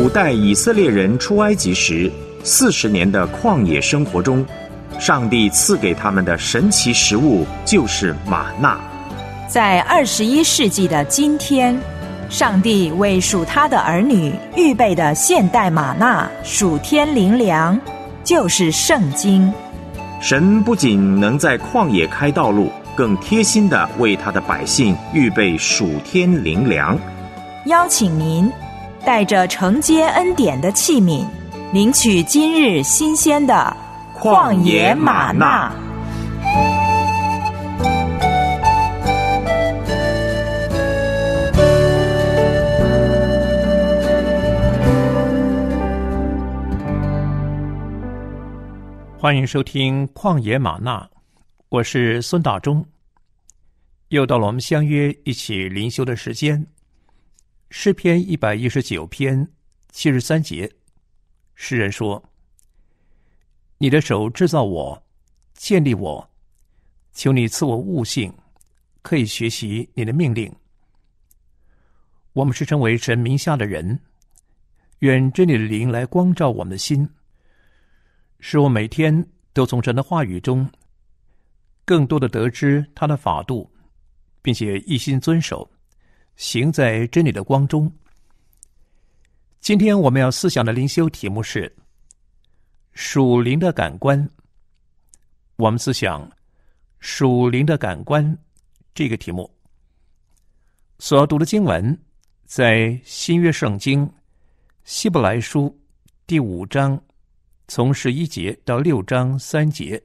古代以色列人出埃及时40年的旷野生活中，上帝赐给他们的神奇食物就是玛纳。在21世纪的今天，上帝为属他的儿女预备的现代玛纳属天灵粮就是圣经。神不仅能在旷野开道路，更贴心地为他的百姓预备属天灵粮。邀请您带着承接恩典的器皿，领取今日新鲜的旷野玛纳。欢迎收听旷野玛纳，我是孙大中。又到了我们相约一起灵修的时间。诗篇119篇73节，诗人说：你的手制造我，建立我，求你赐我悟性，可以学习你的命令。我们是成为神名下的人，愿真理的灵来光照我们的心，使我每天都从神的话语中更多的得知他的法度，并且一心遵守，行在真理的光中。今天我们要思想的灵修题目是属灵的感官。我们思想属灵的感官这个题目，所要读的经文在新约圣经希伯来书第5章从11节到6章3节，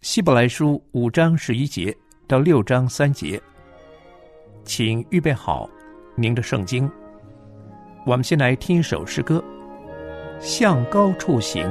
希伯来书5章11节到6章3节。请预备好您的圣经，我们先来听一首诗歌，向高处行。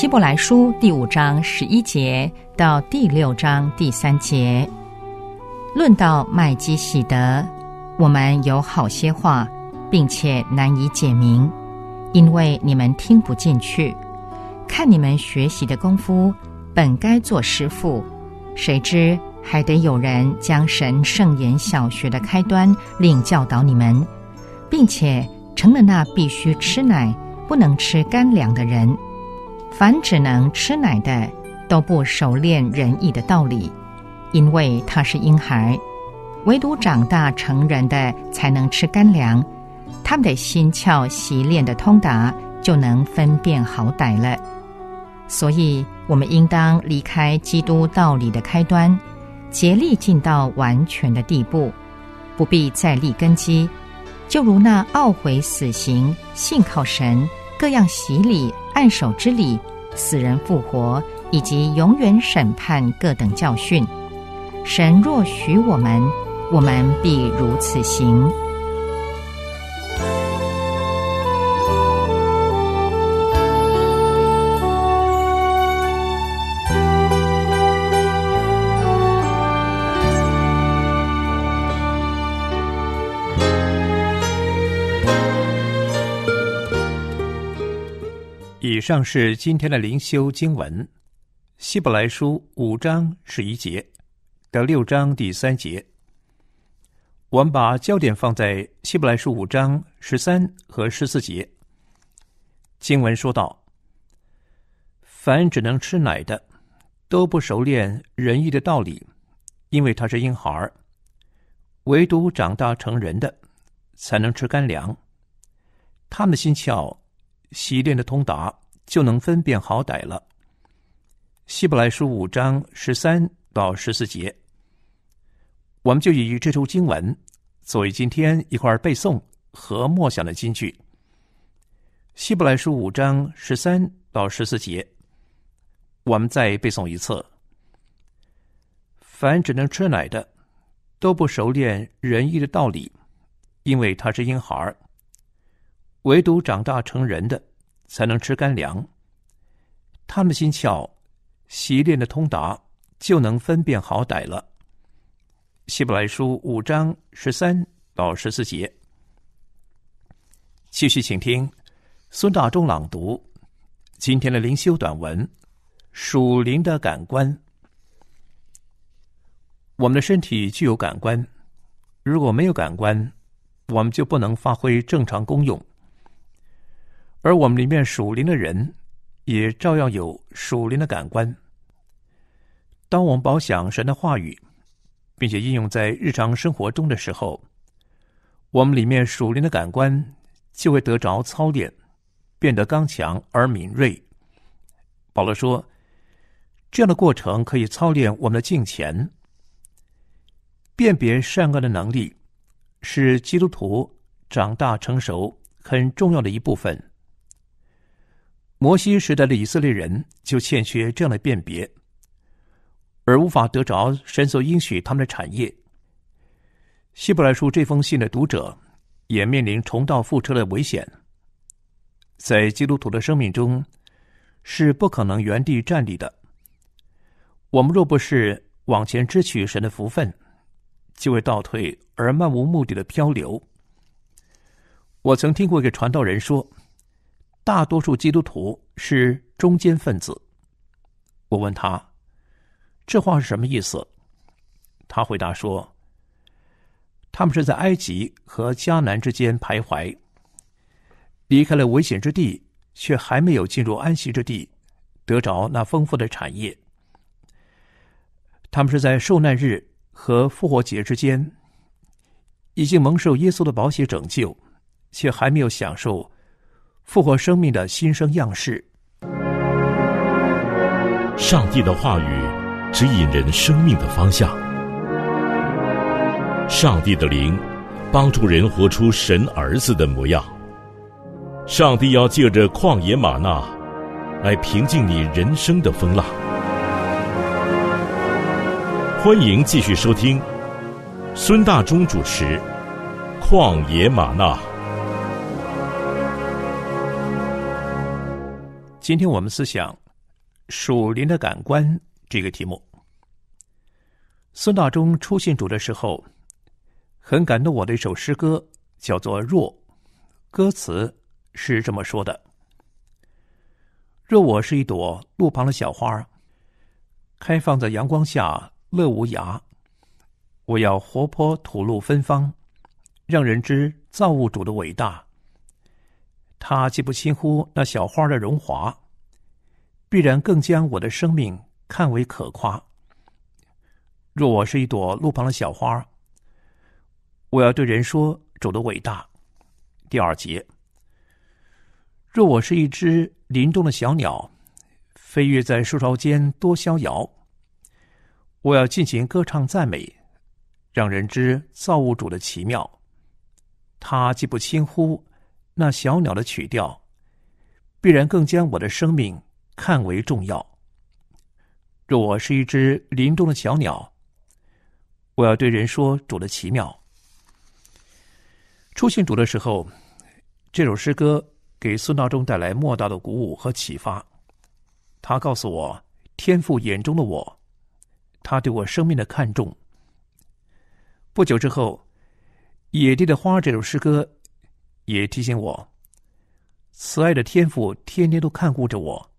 希伯来书第5章11节到第6章第3节，论到麦基洗德，我们有好些话，并且难以解明，因为你们听不进去。看你们学习的功夫，本该做师傅，谁知还得有人将神圣言小学的开端另教导你们，并且成了那必须吃奶不能吃干粮的人。凡只能吃奶的，都不熟练仁义的道理，因为他是婴孩；唯独长大成人的才能吃干粮，他们的心窍习练的通达，就能分辨好歹了。所以我们应当离开基督道理的开端，竭力进到完全的地步，不必再立根基，就如那懊悔死刑、信靠神、各样洗礼、按手之礼、死人复活，以及永远审判各等教训。神若许我们，我们必如此行。以上是今天的灵修经文，希伯来书5章11节到6章第3节。我们把焦点放在希伯来书5章13和14节。经文说道：凡只能吃奶的，都不熟练仁义的道理，因为他是婴孩；唯独长大成人的，才能吃干粮，他们的心窍习练的通达，就能分辨好歹了。希伯来书5章13到14节，我们就以这处经文作为今天一块背诵和默想的金句。希伯来书5章13到14节，我们再背诵一次：凡只能吃奶的，都不熟练仁义的道理，因为他是婴孩；唯独长大成人的，才能吃干粮，他们心窍习练的通达，就能分辨好歹了。希伯来书5章13到14节。继续请听孙大中朗读今天的灵修短文《属灵的感官》。我们的身体具有感官，如果没有感官，我们就不能发挥正常功用。而我们里面属灵的人，也照样有属灵的感官。当我们饱享神的话语，并且应用在日常生活中的时候，我们里面属灵的感官就会得着操练，变得刚强而敏锐。保罗说，这样的过程可以操练我们的敬虔。辨别善恶的能力，是基督徒长大成熟很重要的一部分。摩西时代的以色列人就欠缺这样的辨别，而无法得着神所应许他们的产业。希伯来书这封信的读者也面临重蹈覆辙的危险。在基督徒的生命中，是不可能原地站立的。我们若不是往前支取神的福分，就会倒退而漫无目的的漂流。我曾听过一个传道人说，大多数基督徒是中间分子。我问他，这话是什么意思？他回答说，他们是在埃及和迦南之间徘徊，离开了危险之地，却还没有进入安息之地，得着那丰富的产业。他们是在受难日和复活节之间，已经蒙受耶稣的宝血拯救，却还没有享受复活生命的新生样式。上帝的话语指引人生命的方向，上帝的灵帮助人活出神儿子的模样。上帝要借着旷野玛纳来平静你人生的风浪。欢迎继续收听孙大中主持《旷野玛纳》。今天我们思想《属灵的感官这个题目。孙大中初信主的时候，很感动我的一首诗歌，叫做《若》，歌词是这么说的：若我是一朵路旁的小花，开放在阳光下乐无涯，我要活泼吐露芬芳，让人知造物主的伟大。他既不轻忽那小花的荣华，必然更将我的生命看为可夸。若我是一朵路旁的小花，我要对人说主的伟大。第二节，若我是一只林中的小鸟，飞跃在树梢间多逍遥，我要进行歌唱赞美，让人知造物主的奇妙。他既不轻忽那小鸟的曲调，必然更将我的生命看为重要。若我是一只林中的小鸟，我要对人说主的奇妙。初信主的时候，这首诗歌给孙大中带来莫大的鼓舞和启发。他告诉我天父眼中的我，他对我生命的看重。不久之后，《野地的花》这首诗歌也提醒我，慈爱的天父天天都看顾着我，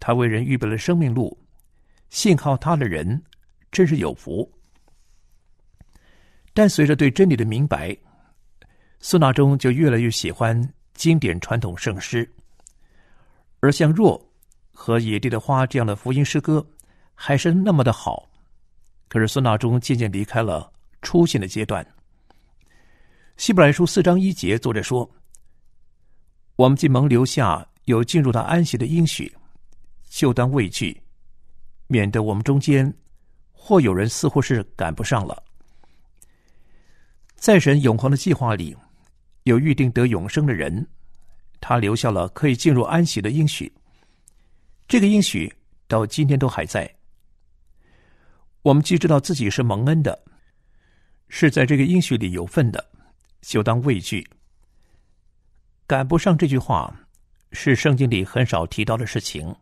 他为人预备了生命路，信靠他的人真是有福。但随着对真理的明白，孙大中就越来越喜欢经典传统圣诗，而像《若》和《野地的花》这样的福音诗歌还是那么的好。可是孙大中渐渐离开了初信的阶段。希伯来书4章1节作者说，我们既蒙留下有进入他安息的应许，就当畏惧，免得我们中间或有人似乎是赶不上了。在神永恒的计划里，有预定得永生的人，他留下了可以进入安息的应许。这个应许到今天都还在。我们既知道自己是蒙恩的，是在这个应许里有份的，就当畏惧。赶不上这句话是圣经里很少提到的事情，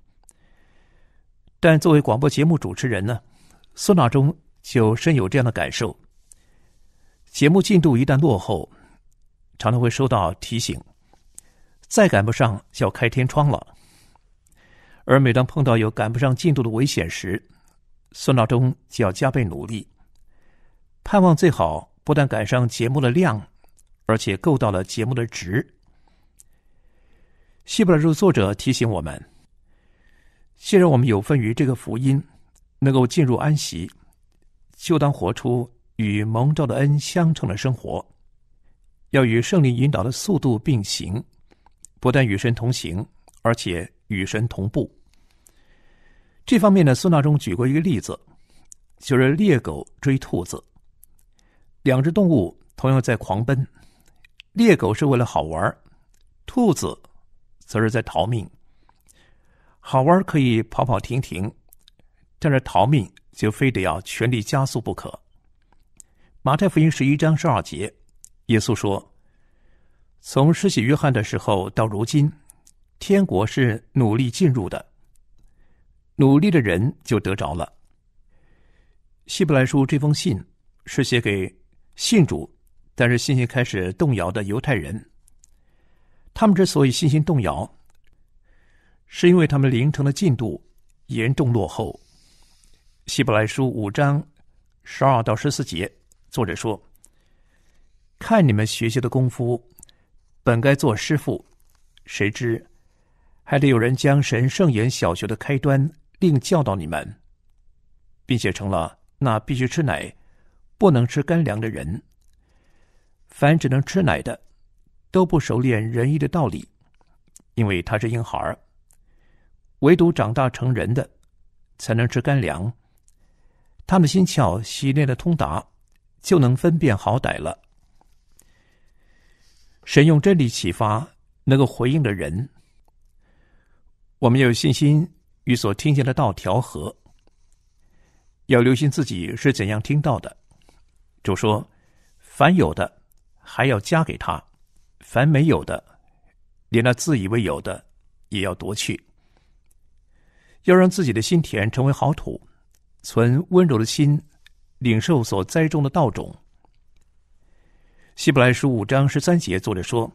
但作为广播节目主持人呢，孙大中就深有这样的感受。节目进度一旦落后，常常会收到提醒，再赶不上就要开天窗了。而每当碰到有赶不上进度的危险时，孙大中就要加倍努力，盼望最好不但赶上节目的量，而且够到了节目的值。希伯来书作者提醒我们，既然我们有份于这个福音，能够进入安息，就当活出与蒙召的恩相称的生活，要与圣灵引导的速度并行，不但与神同行，而且与神同步。这方面呢，孙大中举过一个例子，就是猎狗追兔子。两只动物同样在狂奔，猎狗是为了好玩，兔子则是在逃命。好玩可以跑跑停停，但是逃命就非得要全力加速不可。马太福音11章12节，耶稣说，从施洗约翰的时候到如今，天国是努力进入的，努力的人就得着了。希伯来书这封信是写给信主但是信心开始动摇的犹太人。他们之所以信心动摇，是因为他们灵程的进度严重落后。希伯来书5章12到14节作者说，看你们学习的功夫，本该做师傅，谁知还得有人将神圣言小学的开端另教导你们，并且成了那必须吃奶不能吃干粮的人。凡只能吃奶的都不熟练仁义的道理，因为他是婴孩，唯独长大成人的才能吃干粮。他们心窍习练的通达，就能分辨好歹了。神用真理启发能够回应的人，我们要有信心与所听见的道调和，要留心自己是怎样听到的。主说，凡有的还要加给他，凡没有的连那自以为有的也要夺去。要让自己的心田成为好土，存温柔的心，领受所栽种的道种。希伯来书5章13节，作者说：“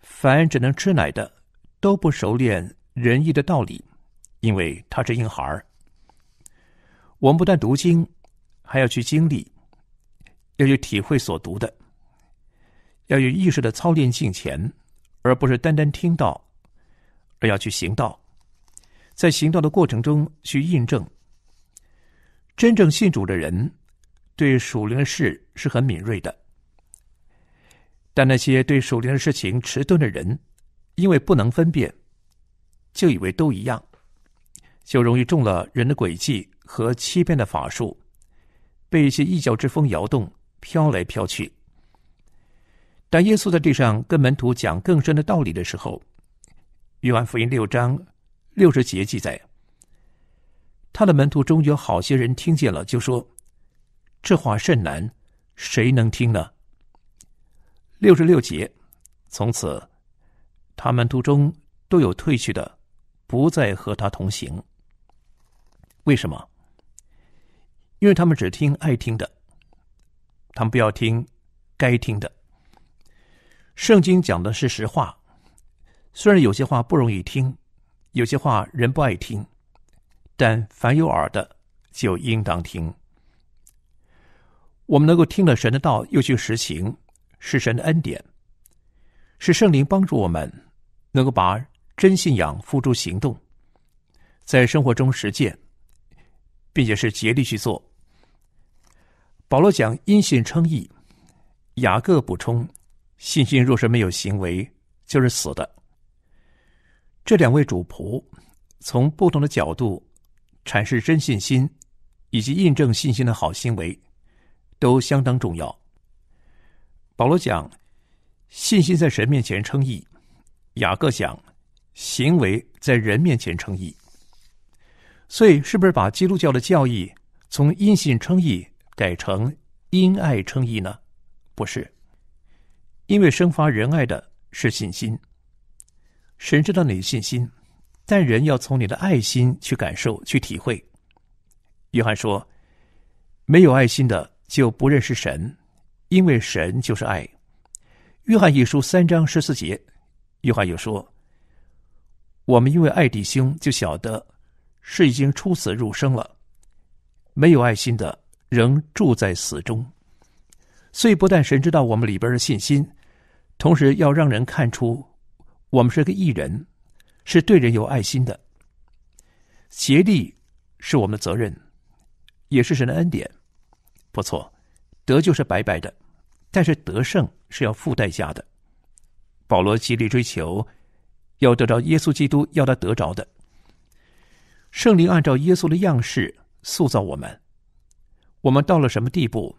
凡只能吃奶的，都不熟练仁义的道理，因为他是婴孩。”我们不但读经，还要去经历，要去体会所读的，要有意识的操练敬虔，而不是单单听到，而要去行道。在行道的过程中去印证。真正信主的人对属灵的事是很敏锐的，但那些对属灵的事情迟钝的人，因为不能分辨，就以为都一样，就容易中了人的诡计和欺骗的法术，被一些异教之风摇动，飘来飘去。但耶稣在地上跟门徒讲更深的道理的时候，约翰福音6章60节记载，他的门徒中有好些人听见了，就说：“这话甚难，谁能听呢？”66节，从此他门徒中都有退去的，不再和他同行。为什么？因为他们只听爱听的，他们不要听该听的。圣经讲的是实话，虽然有些话不容易听，有些话人不爱听，但凡有耳的就应当听。我们能够听了神的道又去实行，是神的恩典，是圣灵帮助我们能够把真信仰付诸行动，在生活中实践，并且是竭力去做。保罗讲因信称义，雅各补充，信心若是没有行为，就是死的。这两位主仆从不同的角度阐释真信心以及印证信心的好行为，都相当重要。保罗讲信心在神面前称义，雅各讲行为在人面前称义。所以是不是把基督教的教义从因信称义改成因爱称义呢？不是，因为生发仁爱的是信心，神知道你的信心，但人要从你的爱心去感受去体会。约翰说，没有爱心的就不认识神，因为神就是爱。约翰一书3章14节，约翰又说，我们因为爱弟兄，就晓得是已经出死入生了，没有爱心的仍住在死中。所以不但神知道我们里边的信心，同时要让人看出我们是个义人，是对人有爱心的。竭力是我们的责任，也是神的恩典。不错，得救是白白的，但是得胜是要付代价的。保罗极力追求要得着耶稣基督要他得着的。圣灵按照耶稣的样式塑造我们，我们到了什么地步，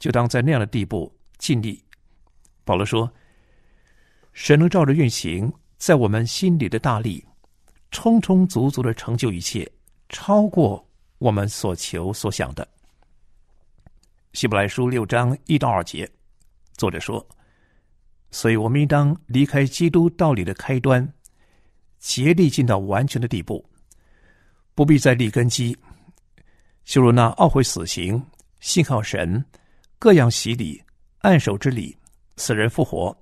就当在那样的地步尽力。保罗说，神能照着运行在我们心里的大力，充充足足的成就一切，超过我们所求所想的。希伯来书6章1到2节，作者说，所以我们应当离开基督道理的开端，竭力进到完全的地步，不必再立根基，就如那懊悔死刑、信靠神、各样洗礼、按手之礼、死人复活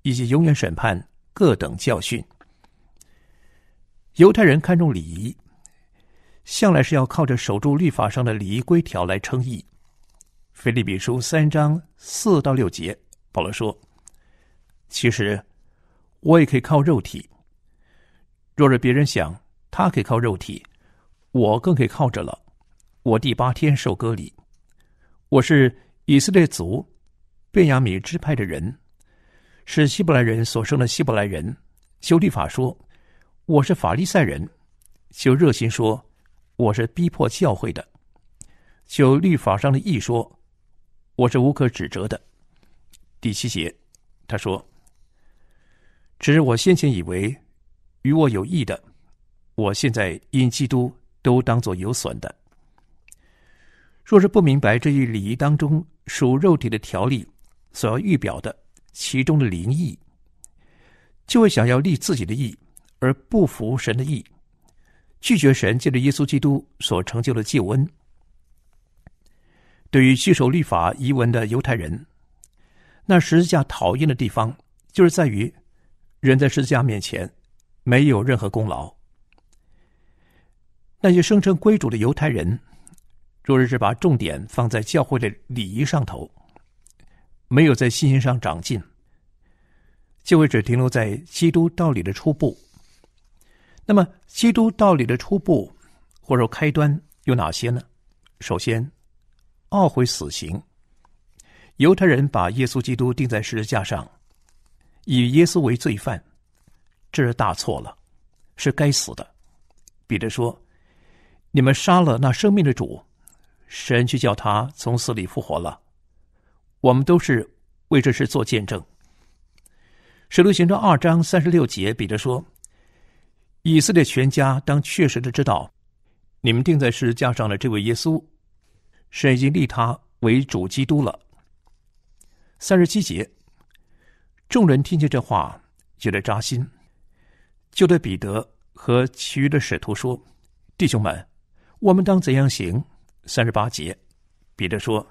以及永远审判各等教训。犹太人看重礼仪，向来是要靠着守住律法上的礼仪规条来称义。腓立比书3章4到6节，保罗说，其实我也可以靠肉体，若是别人想他可以靠肉体，我更可以靠着了。我第8天受割礼，我是以色列族便雅悯支派的人，是希伯来人所生的希伯来人，修律法说我是法利赛人，就热心说我是逼迫教会的，就律法上的义说我是无可指责的。第7节，他说，只是我先前以为与我有益的，我现在因基督都当作有损的。若是不明白这一礼仪当中属肉体的条例所要预表的其中的灵意，就会想要立自己的意而不服神的意，拒绝神借着耶稣基督所成就的救恩。对于据守律法遗文的犹太人，那十字架讨厌的地方就是在于人在十字架面前没有任何功劳。那些声称归主的犹太人，若是把重点放在教会的礼仪上头，没有在信心上长进，就会只停留在基督道理的初步。那么基督道理的初步或者开端有哪些呢？首先，懊悔死刑。犹太人把耶稣基督钉在十字架上，以耶稣为罪犯，这是大错了，是该死的。彼得说，你们杀了那生命的主，神却叫他从死里复活了。我们都是为这事做见证。使徒行传2章36节，彼得说，以色列全家当确实的知道，你们钉在十字架上的这位耶稣，神已经立他为主基督了。37节，众人听见这话，觉得扎心，就对彼得和其余的使徒说，弟兄们，我们当怎样行？38节，彼得说，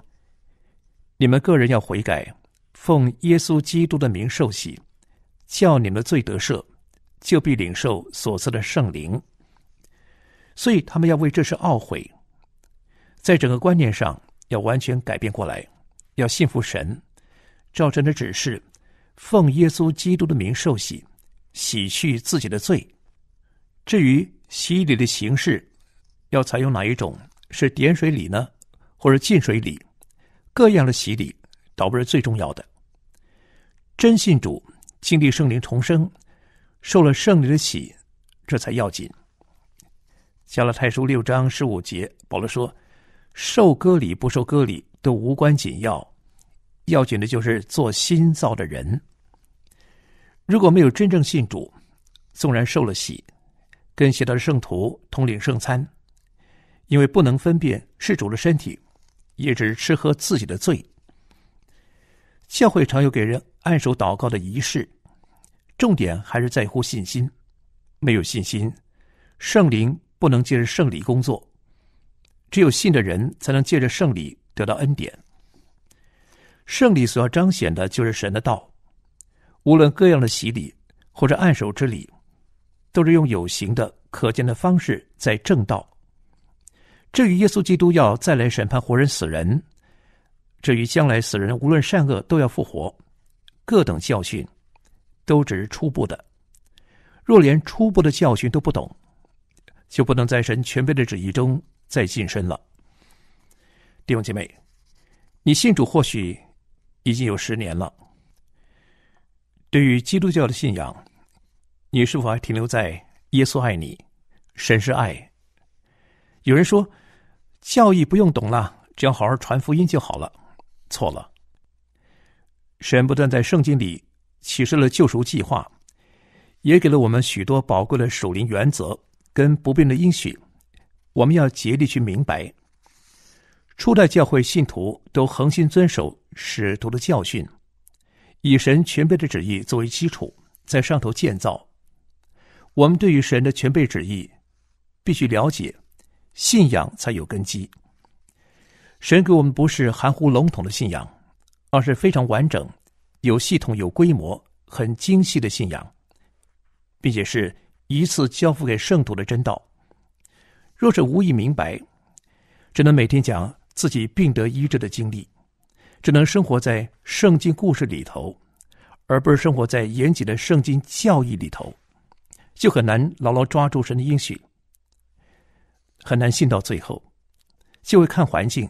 你们个人要悔改，奉耶稣基督的名受洗，叫你们的罪得赦，就必领受所赐的圣灵。所以他们要为这事懊悔，在整个观念上要完全改变过来，要信服神，照神的指示，奉耶稣基督的名受洗，洗去自己的罪。至于洗礼的形式要采用哪一种，是点水礼呢，或者浸水礼，各样的洗礼倒不是最重要的。真信主，经历圣灵重生，受了圣灵的洗，这才要紧。加拉太书6章15节，保罗说，受割礼不受割礼都无关紧要，要紧的就是做新造的人。如果没有真正信主，纵然受了洗，跟其他的圣徒同领圣餐，因为不能分辨是主的身体，也只是吃喝自己的罪。教会常有给人按手祷告的仪式，重点还是在乎信心。没有信心，圣灵不能借着圣礼工作，只有信的人才能借着圣礼得到恩典。圣礼所要彰显的就是神的道，无论各样的洗礼或者按手之礼，都是用有形的可见的方式在证道。至于耶稣基督要再来审判活人死人，至于将来死人无论善恶都要复活，各等教训都只是初步的。若连初步的教训都不懂，就不能在神全备的旨意中再晋升了。弟兄姐妹，你信主或许已经有10年了，对于基督教的信仰，你是否还停留在耶稣爱你，神是爱？有人说，教义不用懂了，只要好好传福音就好了。错了，神不但在圣经里启示了救赎计划，也给了我们许多宝贵的属灵原则跟不变的应许，我们要竭力去明白。初代教会信徒都恒心遵守使徒的教训，以神全备的旨意作为基础，在上头建造。我们对于神的全备旨意必须了解，信仰才有根基。神给我们不是含糊笼统的信仰，而是非常完整、有系统、有规模、很精细的信仰，并且是一次交付给圣徒的真道。若是无以明白，只能每天讲自己病得医治的经历，只能生活在圣经故事里头，而不是生活在严谨的圣经教义里头，就很难牢牢抓住神的应许，很难信到最后，就会看环境，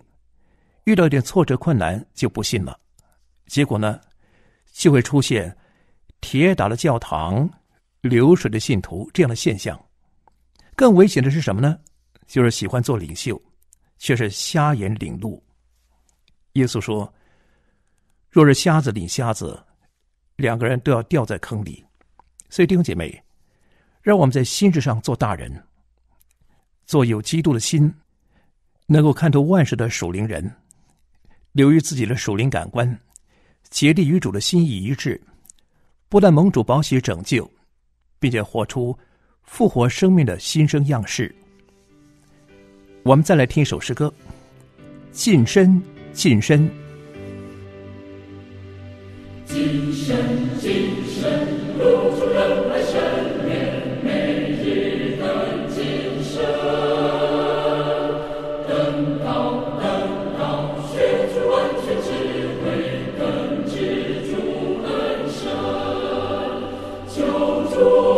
遇到一点挫折困难就不信了。结果呢，就会出现铁打的教堂、流水的信徒这样的现象。更危险的是什么呢？就是喜欢做领袖，却是瞎眼领路。耶稣说，若是瞎子领瞎子，两个人都要掉在坑里。所以弟兄姐妹，让我们在心智上做大人，做有基督的心，能够看透万事的属灵人，留于自己的属灵感官，竭力与主的心意一致，不但蒙主保喜拯救，并且活出复活生命的新生样式。我们再来听一首诗歌，近身近身，近身近身，路主人来身边，每日的近身，等到学出完全智慧，更知主恩深，求主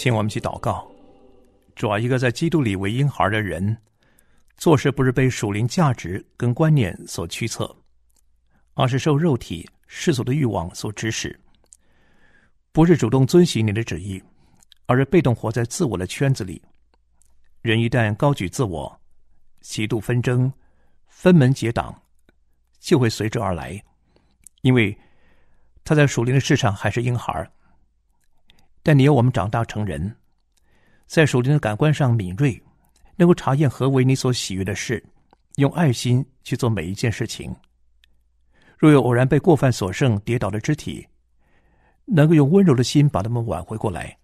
请我们去祷告。主啊，一个在基督里为婴孩的人，做事不是被属灵价值跟观念所驱策，而是受肉体世俗的欲望所指使，不是主动遵行你的旨意，而是被动活在自我的圈子里。人一旦高举自我，嫉妒纷争、分门结党就会随之而来，因为他在属灵的市场还是婴孩。但你要我们长大成人，在属灵的感官上敏锐，能够查验何为你所喜悦的事，用爱心去做每一件事情。若有偶然被过犯所胜跌倒的肢体，能够用温柔的心把他们挽回过来。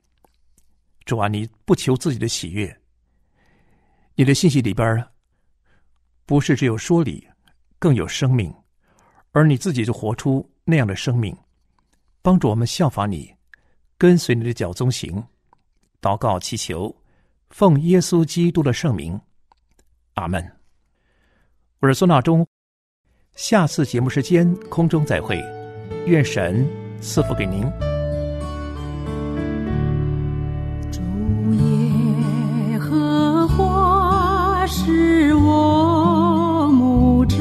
主啊，你不求自己的喜悦，你的信息里边不是只有说理，更有生命，而你自己就活出那样的生命。帮助我们效法你，跟随你的脚踪行，祷告祈求，奉耶稣基督的圣名，阿门。我是孙大中，下次节目时间空中再会，愿神赐福给您。主耶和华是我牧者，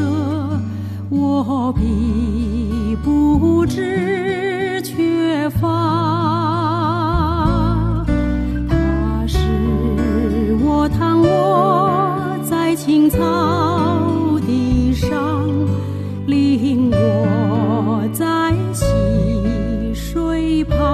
我必不致缺乏。躺卧在青草地上，领我在溪水旁。